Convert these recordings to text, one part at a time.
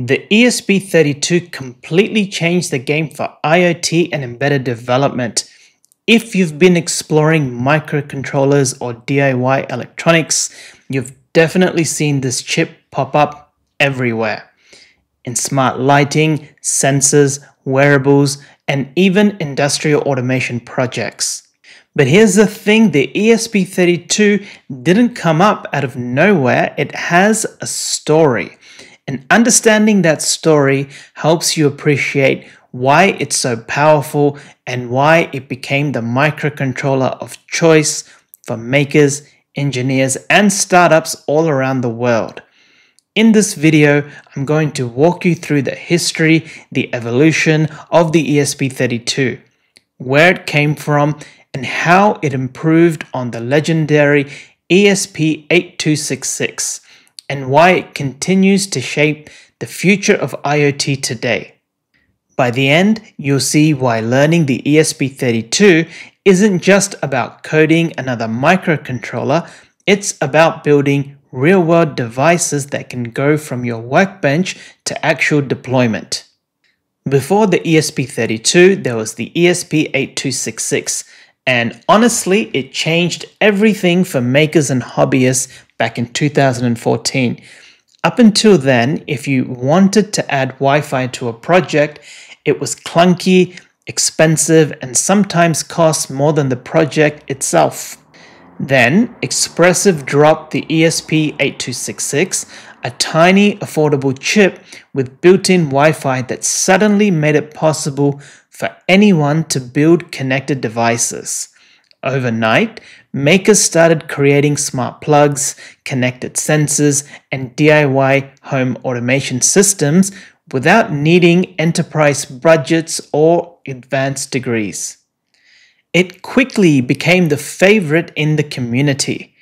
The ESP32 completely changed the game for IoT and embedded development. If you've been exploring microcontrollers or DIY electronics, you've definitely seen this chip pop up everywhere. In smart lighting, sensors, wearables, and even industrial automation projects. But here's the thing, the ESP32 didn't come up out of nowhere, it has a story. And understanding that story helps you appreciate why it's so powerful and why it became the microcontroller of choice for makers, engineers, and startups all around the world. In this video, I'm going to walk you through the history, the evolution of the ESP32, where it came from, and how it improved on the legendary ESP8266, and why it continues to shape the future of IoT today. By the end, you'll see why learning the ESP32 isn't just about coding another microcontroller, it's about building real-world devices that can go from your workbench to actual deployment. Before the ESP32, there was the ESP8266. And honestly, it changed everything for makers and hobbyists back in 2014. Up until then, if you wanted to add Wi-Fi to a project, it was clunky, expensive, and sometimes cost more than the project itself. Then, Espressif dropped the ESP8266, a tiny, affordable chip with built-in Wi-Fi that suddenly made it possible for anyone to build connected devices. Overnight, makers started creating smart plugs, connected sensors, and DIY home automation systems without needing enterprise budgets or advanced degrees. It quickly became the favorite in the community.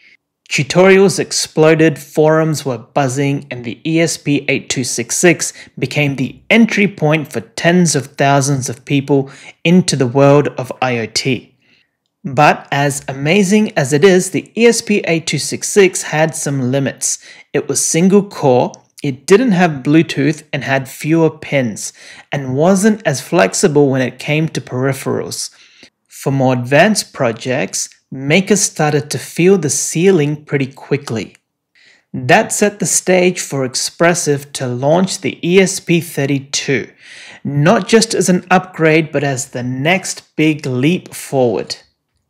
Tutorials exploded, forums were buzzing, and the ESP8266 became the entry point for tens of thousands of people into the world of IoT. But as amazing as it is, the ESP8266 had some limits. It was single core, it didn't have Bluetooth and had fewer pins, and wasn't as flexible when it came to peripherals. For more advanced projects, makers started to feel the ceiling pretty quickly. That set the stage for Espressif to launch the ESP32, not just as an upgrade but as the next big leap forward.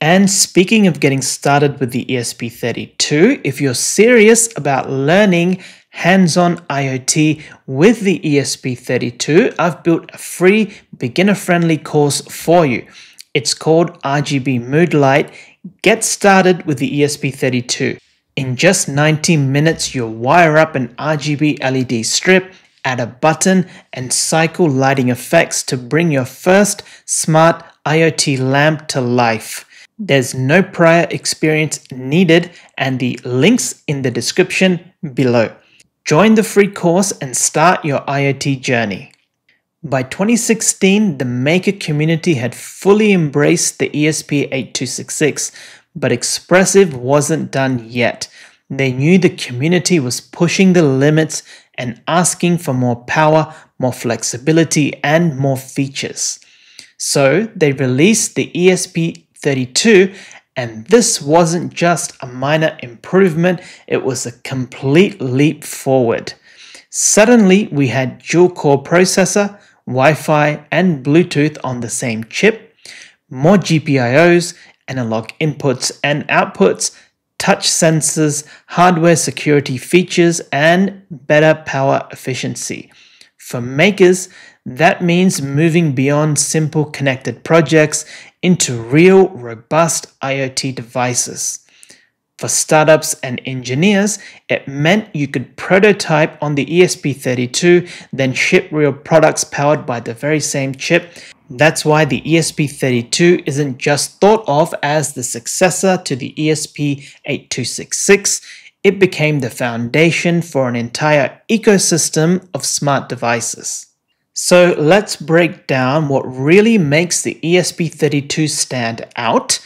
And speaking of getting started with the ESP32, if you're serious about learning hands-on IoT with the ESP32, I've built a free beginner-friendly course for you. It's called RGB Mood Light. Get started with the ESP32. In just 90 minutes, you'll wire up an RGB LED strip, add a button, and cycle lighting effects to bring your first smart IoT lamp to life. There's no prior experience needed, and the link's in the description below. Join the free course and start your IoT journey. By 2016, the maker community had fully embraced the ESP8266, but Espressif wasn't done yet. They knew the community was pushing the limits and asking for more power, more flexibility, and more features. So they released the ESP32, and this wasn't just a minor improvement, it was a complete leap forward. Suddenly, we had dual-core processor, Wi-Fi and Bluetooth on the same chip, more GPIOs, analog inputs and outputs, touch sensors, hardware security features, and better power efficiency. For makers, that means moving beyond simple connected projects into real, robust IoT devices. For startups and engineers, it meant you could prototype on the ESP32, then ship real products powered by the very same chip. That's why the ESP32 isn't just thought of as the successor to the ESP8266. It became the foundation for an entire ecosystem of smart devices. So let's break down what really makes the ESP32 stand out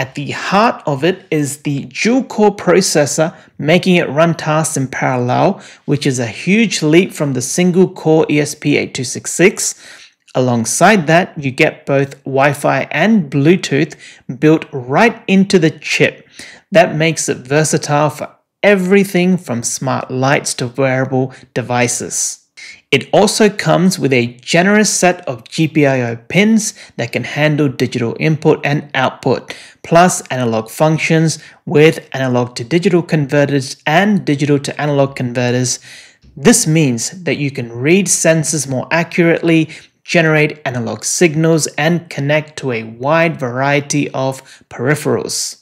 At the heart of it is the dual-core processor, making it run tasks in parallel, which is a huge leap from the single-core ESP8266. Alongside that, you get both Wi-Fi and Bluetooth built right into the chip. That makes it versatile for everything from smart lights to wearable devices. It also comes with a generous set of GPIO pins that can handle digital input and output, plus analog functions with analog to digital converters and digital to analog converters. This means that you can read sensors more accurately, generate analog signals, and connect to a wide variety of peripherals.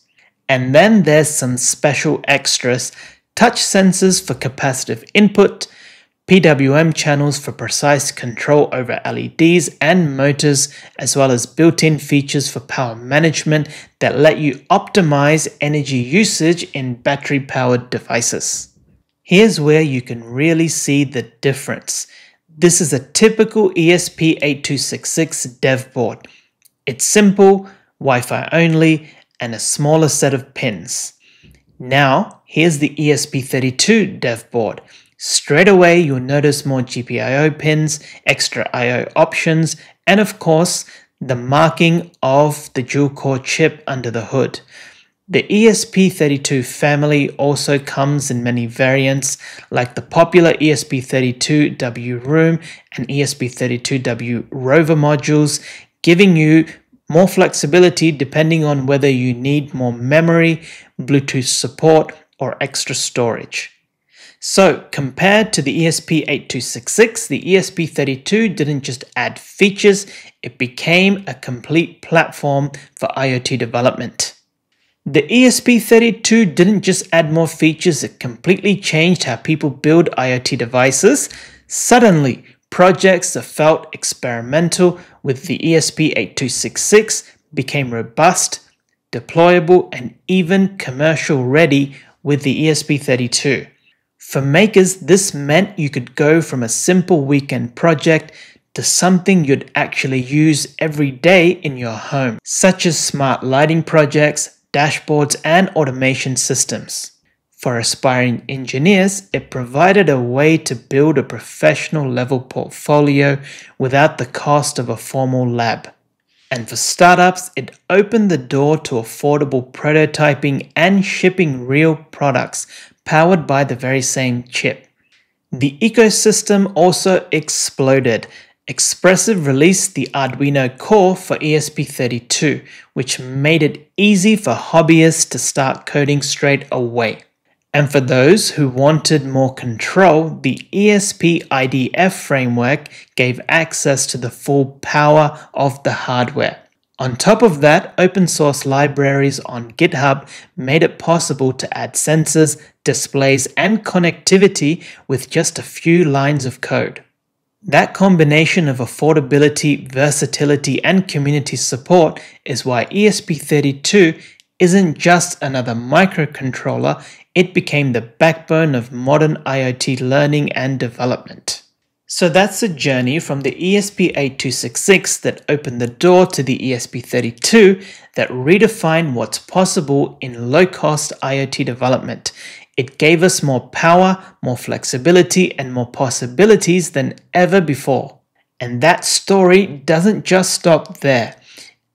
And then there's some special extras: touch sensors for capacitive input, PWM channels for precise control over LEDs and motors, as well as built-in features for power management that let you optimize energy usage in battery-powered devices. Here's where you can really see the difference. This is a typical ESP8266 dev board. It's simple, Wi-Fi only, and a smaller set of pins. Now, here's the ESP32 dev board. Straight away, you'll notice more GPIO pins, extra I/O options, and of course, the marking of the dual-core chip under the hood. The ESP32 family also comes in many variants, like the popular ESP32-WROOM and ESP32-WROVER modules, giving you more flexibility depending on whether you need more memory, Bluetooth support, or extra storage. So, compared to the ESP8266, the ESP32 didn't just add features, it became a complete platform for IoT development. The ESP32 didn't just add more features, it completely changed how people build IoT devices. Suddenly, projects that felt experimental with the ESP8266 became robust, deployable, and even commercial-ready with the ESP32. For makers, this meant you could go from a simple weekend project to something you'd actually use every day in your home, such as smart lighting projects, dashboards, and automation systems. For aspiring engineers, it provided a way to build a professional level portfolio without the cost of a formal lab. And for startups, it opened the door to affordable prototyping and shipping real products powered by the very same chip. The ecosystem also exploded. Espressif released the Arduino Core for ESP32, which made it easy for hobbyists to start coding straight away. And for those who wanted more control, the ESP-IDF framework gave access to the full power of the hardware. On top of that, open source libraries on GitHub made it possible to add sensors, displays, and connectivity with just a few lines of code. That combination of affordability, versatility, and community support is why ESP32 isn't just another microcontroller, it became the backbone of modern IoT learning and development. So that's a journey from the ESP8266 that opened the door to the ESP32 that redefined what's possible in low-cost IoT development. It gave us more power, more flexibility, and more possibilities than ever before. And that story doesn't just stop there.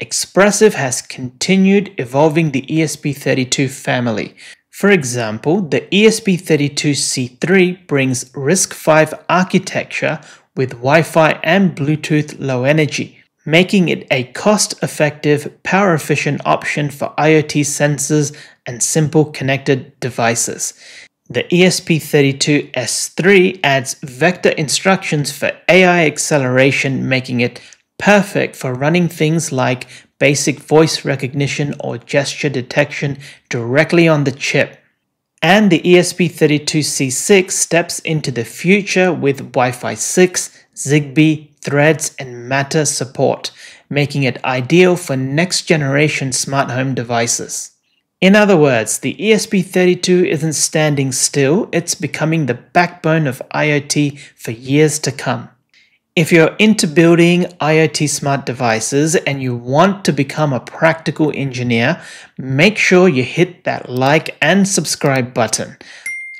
Espressif has continued evolving the ESP32 family. For example, the ESP32C3 brings RISC-V architecture with Wi-Fi and Bluetooth low energy, making it a cost-effective, power-efficient option for IoT sensors and simple connected devices. The ESP32S3 adds vector instructions for AI acceleration, making it perfect for running things like basic voice recognition or gesture detection directly on the chip. And the ESP32C6 steps into the future with Wi-Fi 6, Zigbee, Threads, and Matter support, making it ideal for next-generation smart home devices. In other words, the ESP32 isn't standing still, it's becoming the backbone of IoT for years to come. If you're into building IoT smart devices and you want to become a practical engineer, make sure you hit that like and subscribe button.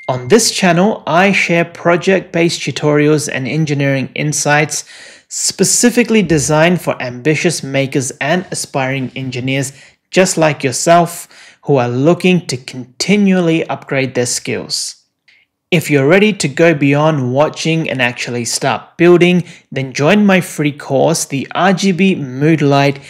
On this channel, I share project-based tutorials and engineering insights specifically designed for ambitious makers and aspiring engineers just like yourself who are looking to continually upgrade their skills. If you're ready to go beyond watching and actually start building, then join my free course, the RGB Mood Light,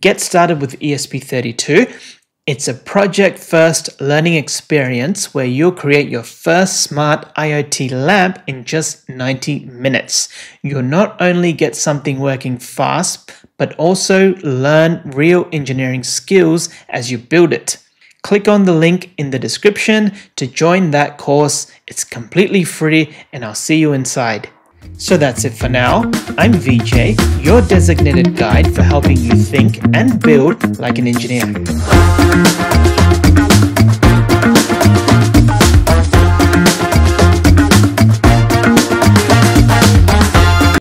Get Started with ESP32. It's a project-first learning experience where you'll create your first smart IoT lab in just 90 minutes. You'll not only get something working fast, but also learn real engineering skills as you build it. Click on the link in the description to join that course. It's completely free and I'll see you inside. So that's it for now. I'm Vijay, your designated guide for helping you think and build like an engineer.